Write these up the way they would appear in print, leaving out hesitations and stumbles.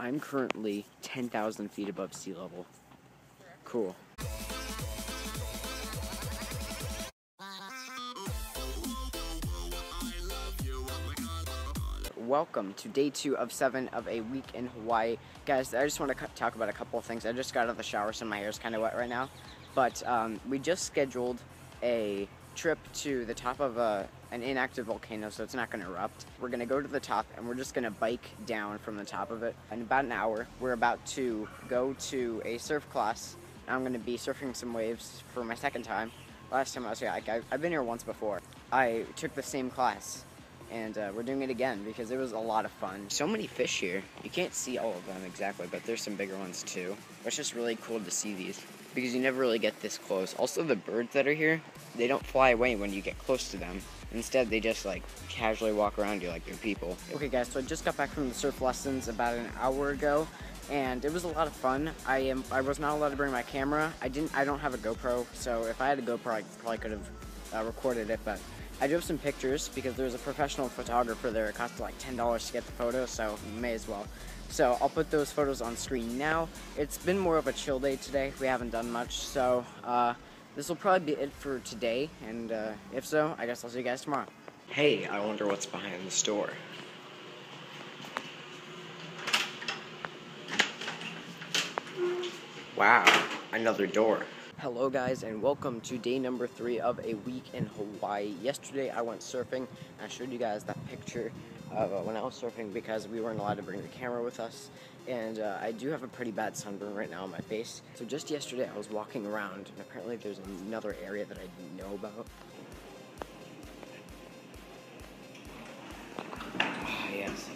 I'm currently 10,000 feet above sea level. Cool. Welcome to day 2 of 7 of a week in Hawaii. Guys, I just want to talk about a couple of things. I just got out of the shower, so my hair is kind of wet right now. But we just scheduled a trip to the top of an inactive volcano, so it's not going to erupt. We're going to go to the top, and we're just going to bike down from the top of it. In about an hour, we're about to go to a surf class. I'm going to be surfing some waves for my second time. Last time I was here, I've been here once before. I took the same class. And we're doing it again because it was a lot of fun. So many fish here. You can't see all of them exactly, but there's some bigger ones too. It's just really cool to see these because you never really get this close. Also, the birds that are here, they don't fly away when you get close to them. Instead, they just like casually walk around you like they're people. Okay guys, so I just got back from the surf lessons about an hour ago, and it was a lot of fun. I was not allowed to bring my camera. I don't have a GoPro, so if I had a GoPro, I probably could have recorded it, but I drew up some pictures because there was a professional photographer there. It cost like $10 to get the photo, so may as well. So I'll put those photos on screen now. It's been more of a chill day today. We haven't done much, so this will probably be it for today. And if so, I guess I'll see you guys tomorrow. Hey, I wonder what's behind the store. Wow, another door. Hello guys, and welcome to day number 3 of a week in Hawaii. Yesterday I went surfing, and I showed you guys that picture of when I was surfing because we weren't allowed to bring the camera with us. And I do have a pretty bad sunburn right now on my face. So just yesterday I was walking around, and apparently there's another area that I didn't know about.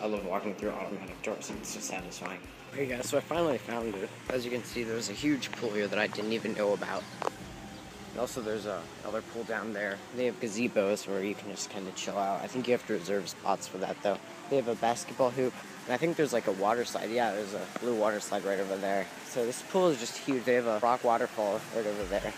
I love walking through automatic doors, it's so satisfying. Okay guys, so I finally found it. As you can see, there's a huge pool here that I didn't even know about. And also there's another pool down there. They have gazebos where you can just kind of chill out. I think you have to reserve spots for that though. They have a basketball hoop, and I think there's like a water slide. Yeah, there's a blue water slide right over there. So this pool is just huge. They have a rock waterfall right over there.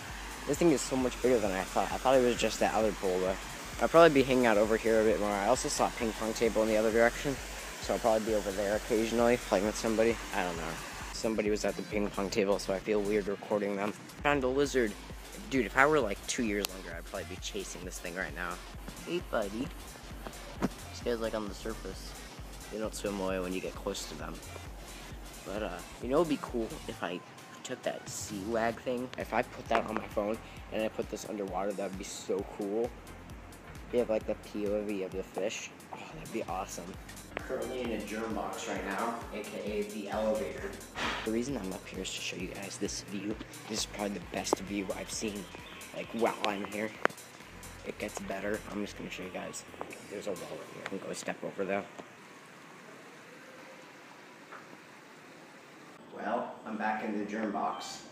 This thing is so much bigger than I thought. I thought it was just that other pool, but I'll probably be hanging out over here a bit more. I also saw a ping pong table in the other direction. So I'll probably be over there occasionally, playing with somebody. I don't know. Somebody was at the ping pong table, so I feel weird recording them. Found a lizard. Dude, if I were like 2 years longer, I'd probably be chasing this thing right now. Hey, buddy. This guy's like on the surface. They don't swim away when you get close to them. But, you know what would be cool if I took that sea wag thing? If I put that on my phone and I put this underwater, that would be so cool. They have like the POV of the fish. Oh, that'd be awesome. Currently in a germ box right now, aka the elevator. The reason I'm up here is to show you guys this view. This is probably the best view I've seen, like, while I'm here. It gets better. I'm just gonna show you guys. There's a wall right here. I'm gonna go step over though. Well, I'm back in the germ box.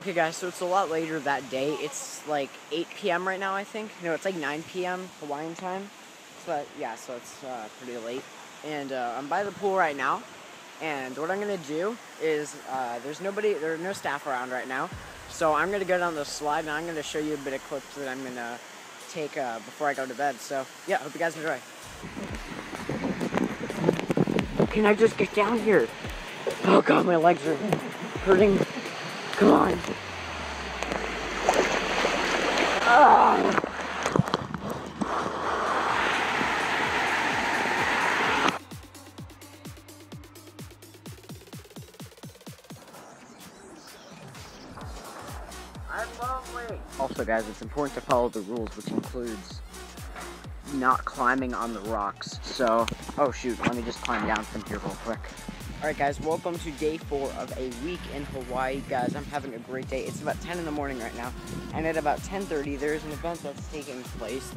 Okay guys, so it's a lot later that day. It's like 8 p.m. right now, I think. No, it's like 9 p.m. Hawaiian time. But yeah, so it's pretty late. And I'm by the pool right now, and what I'm going to do is, there are no staff around right now, so I'm going to go down the slide, and I'm going to show you a bit of clips that I'm going to take before I go to bed. So, yeah, hope you guys enjoy. Can I just get down here? Oh god, my legs are hurting. Come on. Ah. Also guys, it's important to follow the rules, which includes not climbing on the rocks. So, oh shoot, let me just climb down from here real quick. Alright guys, welcome to day 4 of a week in Hawaii. Guys, I'm having a great day. It's about 10 in the morning right now, and at about 10:30 there's an event that's taking place.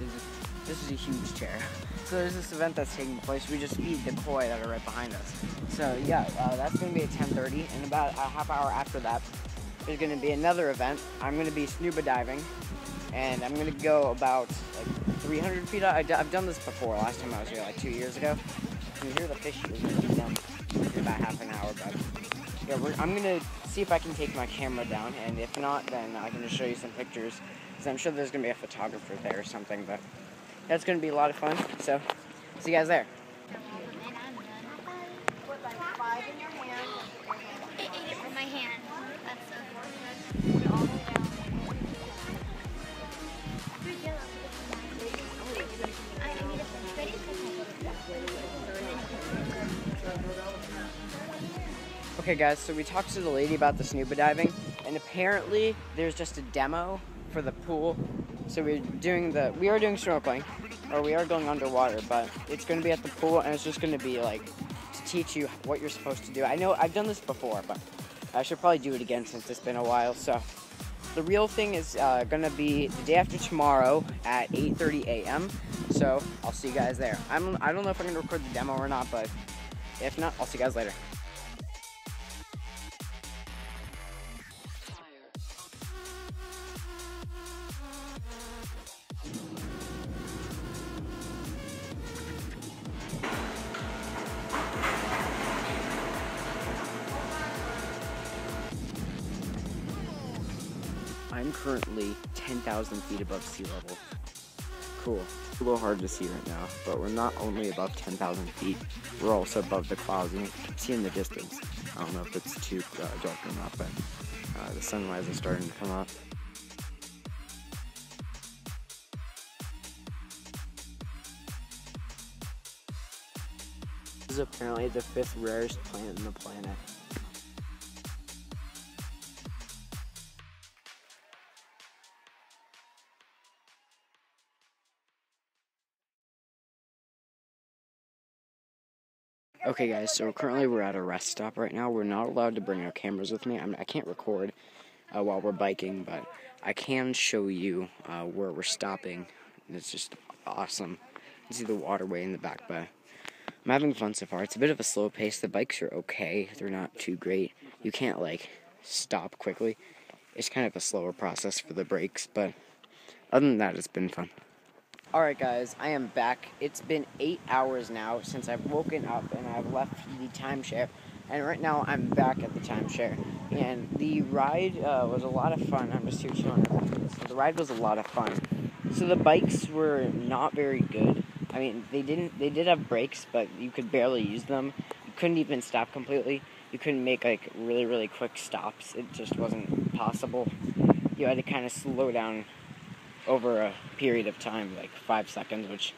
This is a huge chair. So there's this event that's taking place. We just feed the koi that are right behind us. So yeah, that's going to be at 10:30, and about a half hour after that, there's going to be another event. I'm going to be scuba diving, and I'm going to go about like 300 feet out. I've done this before. Last time I was here, like 2 years ago. You can hear the fish in about half an hour, but yeah, I'm going to see if I can take my camera down, and if not, then I can just show you some pictures, because I'm sure there's going to be a photographer there or something, but that's going to be a lot of fun, so see you guys there. Okay guys, so we talked to the lady about the scuba diving, and apparently there's just a demo for the pool. So we are doing snorkeling, or we are going underwater, but it's gonna be at the pool, and it's just gonna be like to teach you what you're supposed to do. I know I've done this before, but I should probably do it again since it's been a while. So the real thing is gonna be the day after tomorrow at 8:30 a.m. So I'll see you guys there. I don't know if I'm gonna record the demo or not, but if not, I'll see you guys later. I'm currently 10,000 feet above sea level. Cool. It's a little hard to see right now, but we're not only above 10,000 feet, we're also above the clouds, and you can see in the distance. I don't know if it's too dark or not, but the sunrise is starting to come up. This is apparently the 5th rarest planet on the planet. Okay guys, so currently we're at a rest stop right now. We're not allowed to bring our cameras with me. I can't record while we're biking, but I can show you where we're stopping. And it's just awesome. You can see the waterway in the back, but I'm having fun so far. It's a bit of a slow pace. The bikes are okay. They're not too great. You can't, like, stop quickly. It's kind of a slower process for the brakes, but other than that, it's been fun. Alright guys, I am back. It's been 8 hours now since I've woken up and I've left the timeshare, and right now I'm back at the timeshare, and the ride was a lot of fun. I'm just here showing everything. So the ride was a lot of fun. So the bikes were not very good. I mean, they did have brakes, but you could barely use them. You couldn't even stop completely. You couldn't make like really quick stops. It just wasn't possible. You had to kind of slow down over a period of time, like 5 seconds, which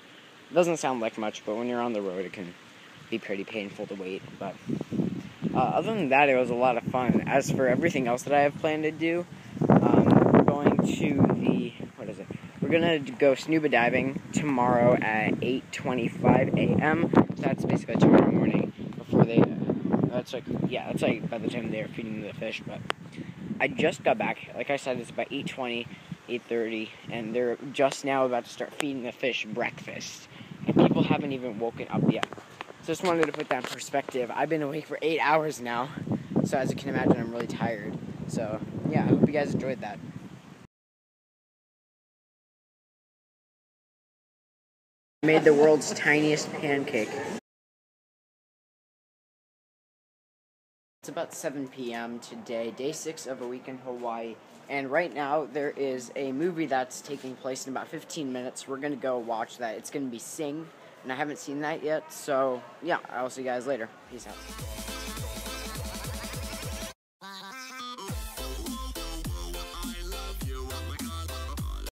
doesn't sound like much, but when you're on the road, it can be pretty painful to wait. But other than that, it was a lot of fun. As for everything else that I have planned to do, we're going to the, what is it? We're gonna go scuba diving tomorrow at 8:25 a.m. So that's basically tomorrow morning before they. That's like by the time they're feeding the fish. But I just got back. Like I said, it's about 8:20. 8:30, and they're just now about to start feeding the fish breakfast, and people haven't even woken up yet. So just wanted to put that in perspective. I've been awake for 8 hours now, so as you can imagine, I'm really tired. So yeah, I hope you guys enjoyed that. I made the world's tiniest pancake. It's about 7 p.m. today, day 6 of a week in Hawaii, and right now there is a movie that's taking place in about 15 minutes. We're going to go watch that. It's going to be Sing, and I haven't seen that yet, so yeah, I'll see you guys later. Peace out.